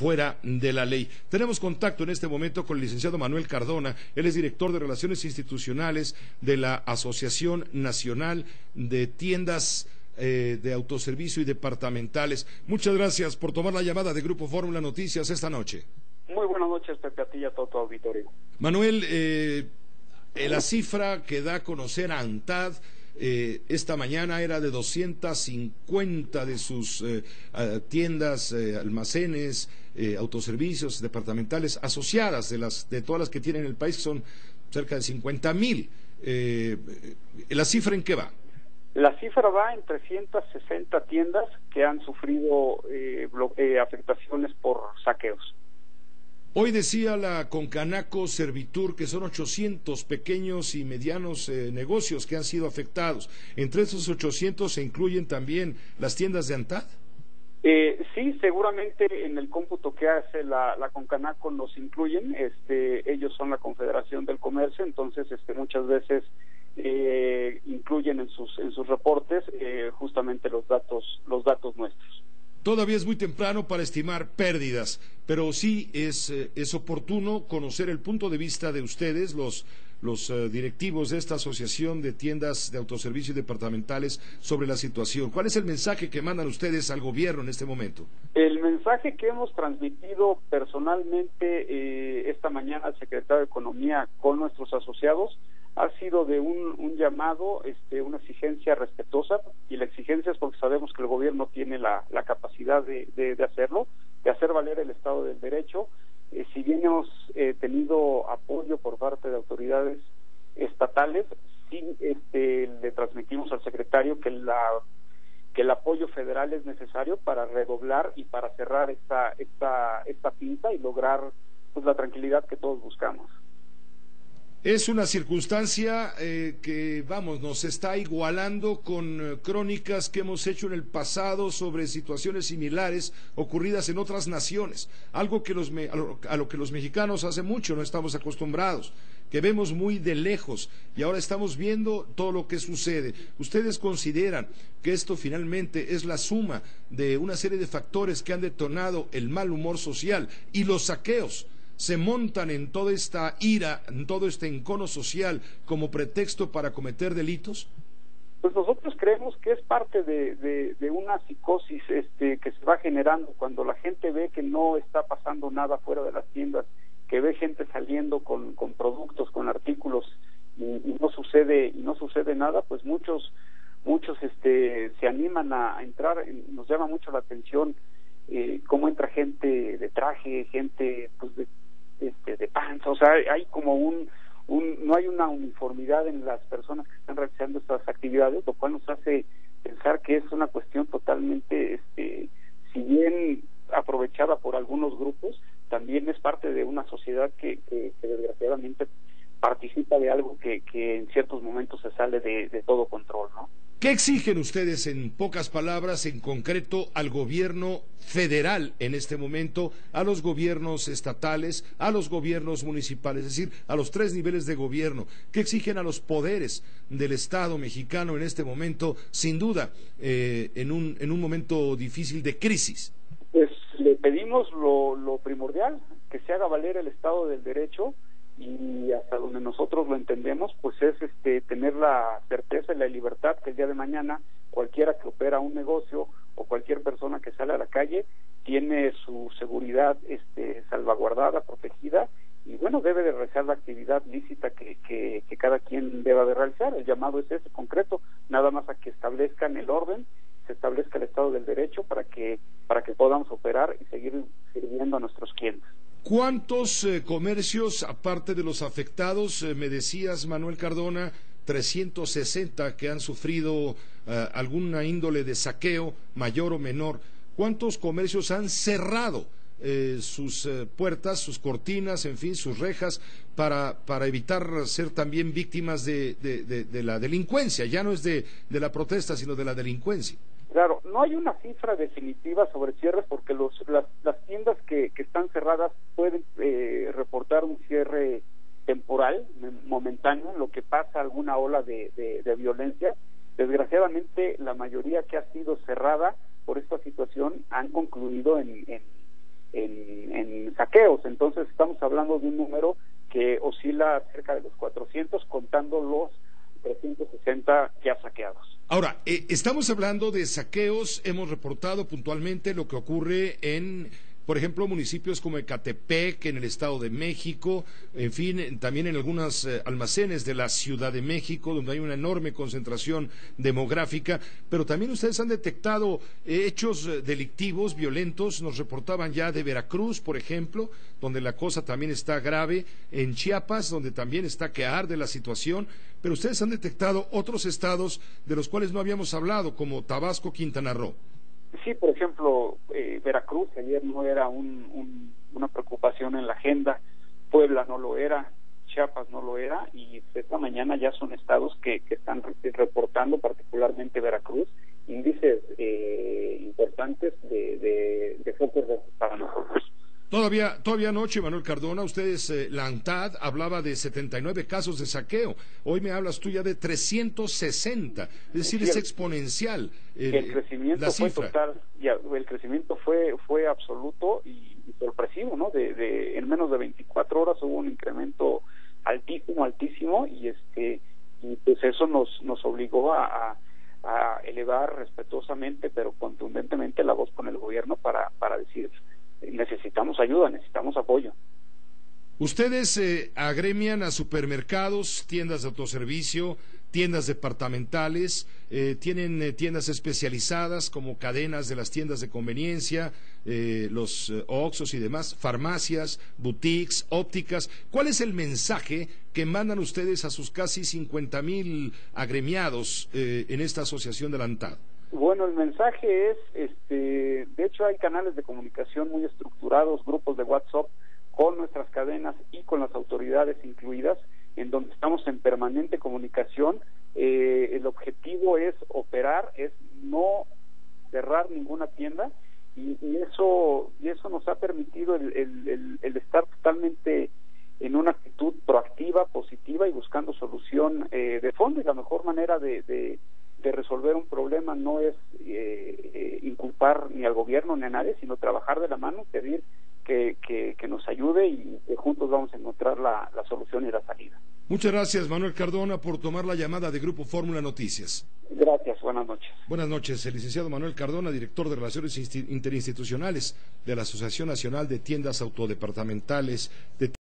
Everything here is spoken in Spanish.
fuera de la ley. Tenemos contacto en este momento con el licenciado Manuel Cardona. Él es director de Relaciones Institucionales de la Asociación Nacional de Tiendas de Autoservicio y Departamentales. Muchas gracias por tomar la llamada de Grupo Fórmula Noticias esta noche. Muy buenas noches, Pepe, a ti y a todo tu auditorio. Manuel, la cifra que da a conocer a ANTAD esta mañana era de 250 de sus tiendas, almacenes, autoservicios, departamentales, asociadas de todas las que tienen el país, que son cerca de 50,000. ¿La cifra en qué va? La cifra va en 360 tiendas que han sufrido afectaciones por saqueos. Hoy decía la Concanaco Servitur que son 800 pequeños y medianos negocios que han sido afectados. ¿Entre esos 800 se incluyen también las tiendas de ANTAD? Sí, seguramente en el cómputo que hace la Concanaco los incluyen. Ellos son la Confederación del Comercio, entonces muchas veces incluyen en sus reportes justamente los datos nuestros. Todavía es muy temprano para estimar pérdidas, pero sí es oportuno conocer el punto de vista de ustedes, los directivos de esta asociación de tiendas de autoservicio y departamentales, sobre la situación. ¿Cuál es el mensaje que mandan ustedes al gobierno en este momento? El mensaje que hemos transmitido personalmente esta mañana al secretario de Economía con nuestros asociados ha sido de un llamado, una exigencia respetuosa, y la exigencia es porque sabemos que el gobierno tiene la capacidad de hacerlo, de hacer valer el Estado del Derecho. Si bien hemos tenido apoyo por parte de autoridades estatales, sí le transmitimos al secretario que el apoyo federal es necesario para redoblar y para cerrar esta pinta y lograr, pues, la tranquilidad que todos buscamos. Es una circunstancia que, vamos, nos está igualando con crónicas que hemos hecho en el pasado sobre situaciones similares ocurridas en otras naciones, algo que a lo que los mexicanos hace mucho no estamos acostumbrados, que vemos muy de lejos, y ahora estamos viendo todo lo que sucede. ¿Ustedes consideran que esto finalmente es la suma de una serie de factores que han detonado el mal humor social y los saqueos? Se montan en toda esta ira, en todo este encono social, como pretexto para cometer delitos? Pues nosotros creemos que es parte de una psicosis que se va generando cuando la gente ve que no está pasando nada fuera de las tiendas, que ve gente saliendo con productos, con artículos, y no sucede nada. Pues muchos se animan a entrar. Nos llama mucho la atención cómo entra gente de traje, gente pues de panza. O sea, hay como no hay una uniformidad en las personas que están realizando estas actividades, lo cual nos hace pensar que es una cuestión totalmente, si bien aprovechada por algunos grupos, también es parte de una sociedad que desgraciadamente participa de algo que en ciertos momentos se sale de todo control, ¿no? ¿Qué exigen ustedes, en pocas palabras, en concreto, al gobierno federal en este momento, a los gobiernos estatales, a los gobiernos municipales, es decir, a los 3 niveles de gobierno? ¿Qué exigen a los poderes del Estado mexicano en este momento, sin duda, en un momento difícil de crisis? Pues le pedimos lo primordial, que se haga valer el Estado del Derecho, y hasta donde nosotros lo entendemos, pues es tener la certeza y la libertad que el día de mañana cualquiera que opera un negocio o cualquier persona que sale a la calle tiene su seguridad salvaguardada, protegida, y bueno, debe de realizar la actividad lícita que cada quien deba de realizar. El llamado es ese, concreto, nada más a que establezcan el orden, se establezca el Estado del Derecho para que podamos operar y seguir sirviendo a nuestros clientes. ¿Cuántos comercios, aparte de los afectados, me decías, Manuel Cardona, 360 que han sufrido alguna índole de saqueo, mayor o menor? ¿Cuántos comercios han cerrado sus puertas, sus cortinas, en fin, sus rejas, para evitar ser también víctimas de la delincuencia? Ya no es de la protesta, sino de la delincuencia. Claro, no hay una cifra definitiva sobre cierres, porque las tiendas que están cerradas pueden reportar un cierre temporal, momentáneo, en lo que pasa alguna ola de violencia. Desgraciadamente, la mayoría que ha sido cerrada por esta situación han concluido en en saqueos. Entonces estamos hablando de un número que oscila cerca de los 400, contando los 360 ya saqueados. Ahora, estamos hablando de saqueos. Hemos reportado puntualmente lo que ocurre en, por ejemplo, municipios como Ecatepec, en el Estado de México, en fin, también en algunos almacenes de la Ciudad de México, donde hay una enorme concentración demográfica, pero también ustedes han detectado hechos delictivos, violentos. Nos reportaban ya de Veracruz, por ejemplo, donde la cosa también está grave, en Chiapas, donde también está que arde la situación, pero ustedes han detectado otros estados de los cuales no habíamos hablado, como Tabasco, Quintana Roo. Sí, por ejemplo, Veracruz ayer no era una preocupación en la agenda, Puebla no lo era, Chiapas no lo era, y esta mañana ya son estados que están reportando, particularmente Veracruz, índices importantes de focos para nosotros. Todavía anoche, Manuel Cardona, ustedes, la ANTAD hablaba de 79 casos de saqueo. Hoy me hablas tú ya de 360. Es decir, es exponencial el crecimiento, la cifra. Fue total, ya, el crecimiento fue absoluto y sorpresivo, ¿no? En menos de 24 horas hubo un incremento altísimo, y pues eso nos obligó a elevar respetuosamente, pero contundentemente, la voz con el gobierno para decir: necesitamos ayuda, necesitamos apoyo. Ustedes agremian a supermercados, tiendas de autoservicio, tiendas departamentales, tienen tiendas especializadas como cadenas de las tiendas de conveniencia, los Oxxos y demás, farmacias, boutiques, ópticas. ¿Cuál es el mensaje que mandan ustedes a sus casi 50,000 agremiados en esta asociación de la ANTAD? Bueno, el mensaje es, de hecho hay canales de comunicación muy estructurados, grupos de WhatsApp con nuestras cadenas y con las autoridades incluidas, en donde estamos en permanente comunicación. El objetivo es operar, es no cerrar ninguna tienda, y eso nos ha permitido el estar totalmente en una actitud proactiva, positiva y buscando solución de fondo. Y la mejor manera de resolver un problema no es inculpar ni al gobierno ni a nadie, sino trabajar de la mano, pedir que nos ayude, y que juntos vamos a encontrar la solución y la salida. Muchas gracias, Manuel Cardona, por tomar la llamada de Grupo Fórmula Noticias. Gracias, buenas noches. Buenas noches, el licenciado Manuel Cardona, director de Relaciones Interinstitucionales de la Asociación Nacional de Tiendas Autodepartamentales de